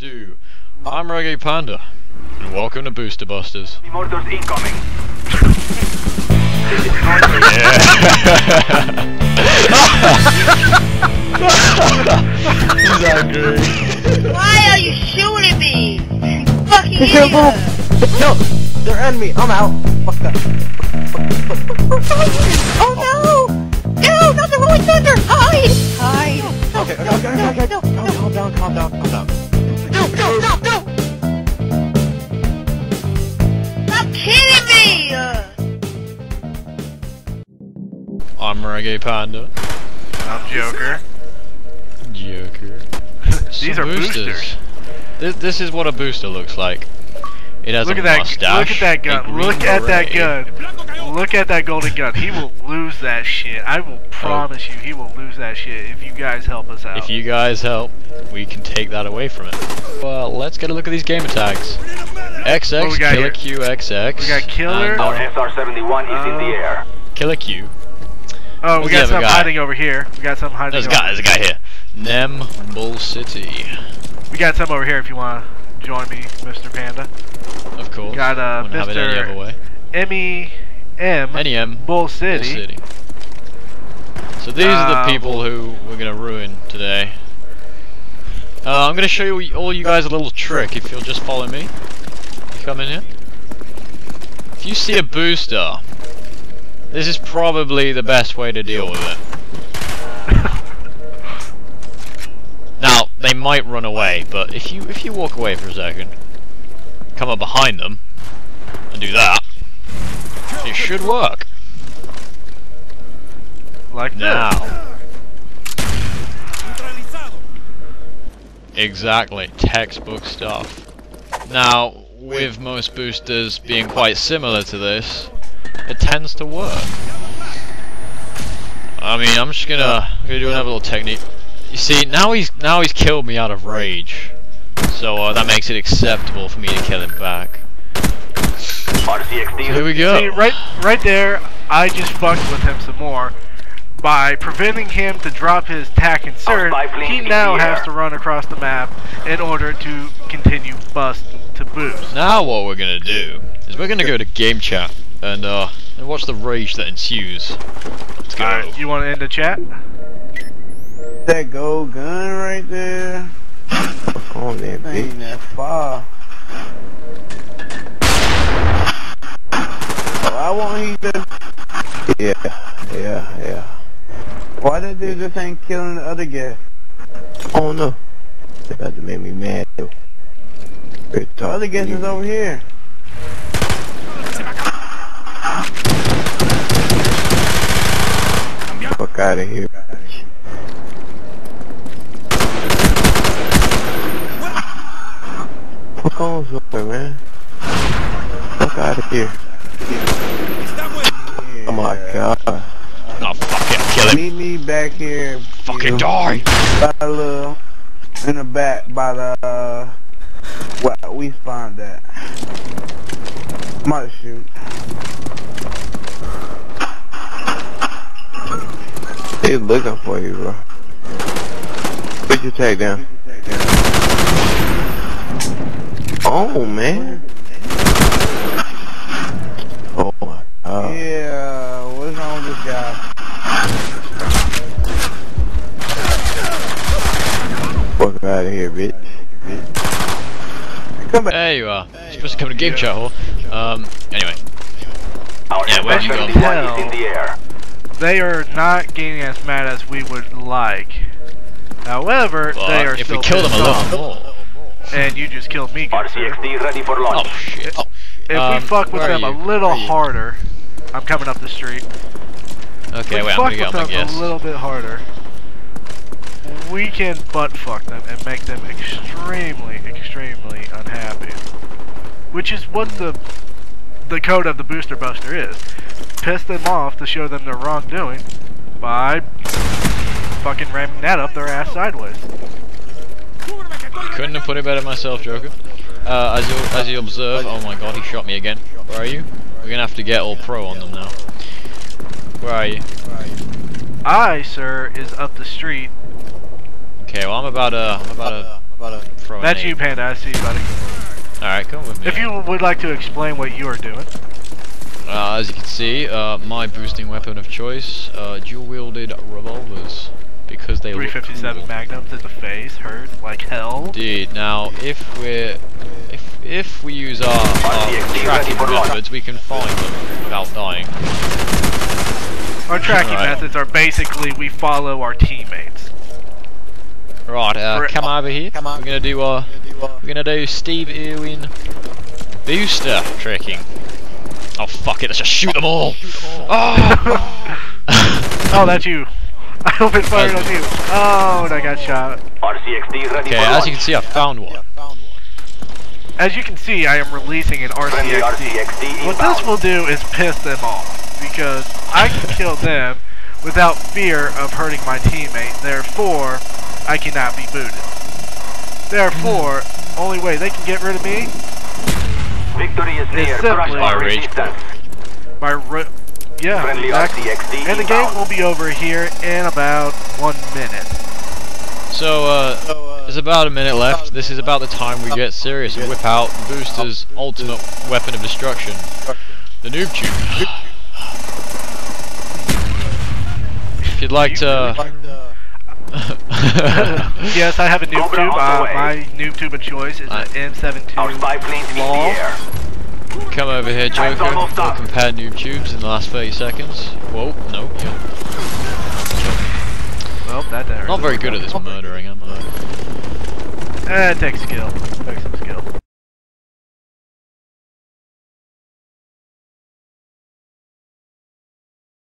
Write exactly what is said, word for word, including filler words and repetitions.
ado, I'm Reggie Panda, and welcome to Booster Busters. The murder's incoming. He's angry. Why are you shooting me? Fucking idiot! No, they're enemy. I'm out. Fuck that. Oh no! No, not the Rolling Thunder! Hide! Hide! Okay, okay, okay, no, okay, okay. No, no, no. Calm down, calm down, calm down. No, no, no, no! Stop kidding me! I'm Reggie Panda. I'm Joker. Joker. These are boosters. boosters. This, this is what a booster looks like. It has look a at that, mustache. Look at that gun. Look at that gun. Look at that golden gun. He will lose that shit. I will promise oh. you he will lose that shit if you guys help us out. If you guys help, we can take that away from it. Well, let's get a look at these gamer tags. X X, oh, Killer Q, X X. We got Killer. Our S R seventy-one is in the air. Killer Q. Oh, we got something hiding over here. We got something hiding over here. There's a guy here. Nem Bull City. We got some over here if you want to join me, Mister Panda. Of course. Got uh, Mister M E M Bull City. So these uh, are the people who we're gonna ruin today. Uh, I'm gonna show you all you guys a little trick. If you'll just follow me, you come in here. If you see a booster, this is probably the best way to deal with it. Now they might run away, but if you if you walk away for a second, come up behind them and do that, it should work. Like now. Exactly, textbook stuff. Now, with most boosters being quite similar to this, it tends to work. I mean, I'm just gonna, I'm gonna do another little technique. You see, now he's now he's killed me out of rage, so uh, that makes it acceptable for me to kill him back. R C X D. So here we go. See, right, right there, I just fucked with him some more. By preventing him to drop his tack insert, he now has to run across the map in order to continue bust to boost. Now what we're gonna do is we're gonna go to game chat and uh and watch the rage that ensues. Let's go. Alright, you wanna end the chat? That gold gun right there. Oh man, ain't that far. I want you to. Yeah, yeah, yeah. Why did they just ain't killing the other guy? Oh no. That about to make me mad though. The other guy is over here. Fuck out of here. Fuck on somewhere, man. Fuck out of here. Yeah. Oh my god. Meet me back here. Fucking you, die! By the little, in the back by the uh, what we spawned at. Might shoot. They looking for you, bro. Put your tag down. Oh man. Oh my god. Yeah, what's wrong with this guy? Fuck out of here, bitch. Come back. There you are. There You're supposed you to come to game yeah. chat hall. Um, anyway. Our yeah, where you going? Now, in the air. They are not getting as mad as we would like. However, but they are if still we kill them a lot more. And you just killed me. R C X D ready for launch. Oh shit. Oh. If um, we fuck with them you? a little harder, I'm coming up the street. Okay, if wait, I'm gonna get up, yes. a little bit harder. We can butt fuck them and make them extremely, extremely unhappy. Which is what the the code of the Booster Buster is. Piss them off to show them their wrongdoing by fucking ramming that up their ass sideways. Couldn't have put it better myself, Joker. Uh, as you as you observe, oh my god, he shot me again. Where are you? We're gonna have to get all pro on them now. Where are you? I, sir, is up the street. Okay, well I'm about a, I'm about a about to throw a That's name. You, Panda. I see you, buddy. Alright, come with me. If you would like to explain what you are doing. Uh, as you can see, uh, my boosting weapon of choice, uh, dual-wielded revolvers. Because they three fifty-seven look cool. Magnum to the face, hurt like hell. Indeed. Now, if we're... If, if we use our, our tracking methods, we can find them without dying. Our tracking right. methods are basically we follow our teammates. Right, uh, come over here. Come on. We're gonna do uh, we're gonna do Steve Irwin booster tricking. Oh fuck it, let's just shoot them all. Shoot them all. Oh. Oh, that's you. I hope it fired on you. Oh, and I got shot. R C X D ready. Okay, as you can see, I found one. As you can see, I am releasing an R C X D. What this will do is piss them off because I can kill them without fear of hurting my teammate. Therefore, I cannot be booted. Therefore, only way they can get rid of me Victory is, is near. Simply by rage quit. By ra yeah, friendly exactly. R C X D and the game out. Will be over here in about one minute. So, uh, so, uh there's about a minute left. This is about the time we get serious and whip out Booster's ultimate weapon of destruction, the Noob Tube. If you'd like to... Yes, I have a Noob Tube. Uh, my Noob Tube of choice is an M seventy-two long. Come over here, Joker. We'll compare Noob Tubes in the last thirty seconds. Whoa, nope. Yeah. Well, that not very good at this murdering, am I? Eh, it takes skill. It takes some skill.